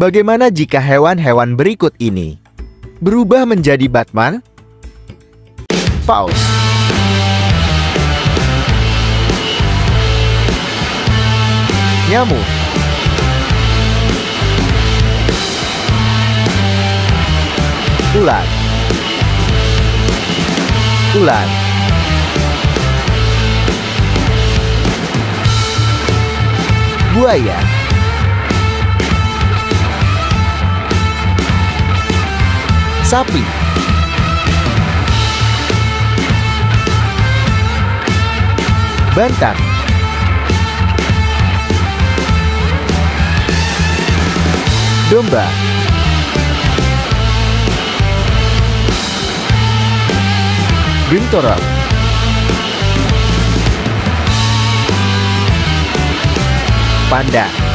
Bagaimana jika hewan-hewan berikut ini berubah menjadi Batman? Pause. Nyamuk. Ular. Ular. Buaya. Sapi. Bantang. Domba. Binturong. Panda.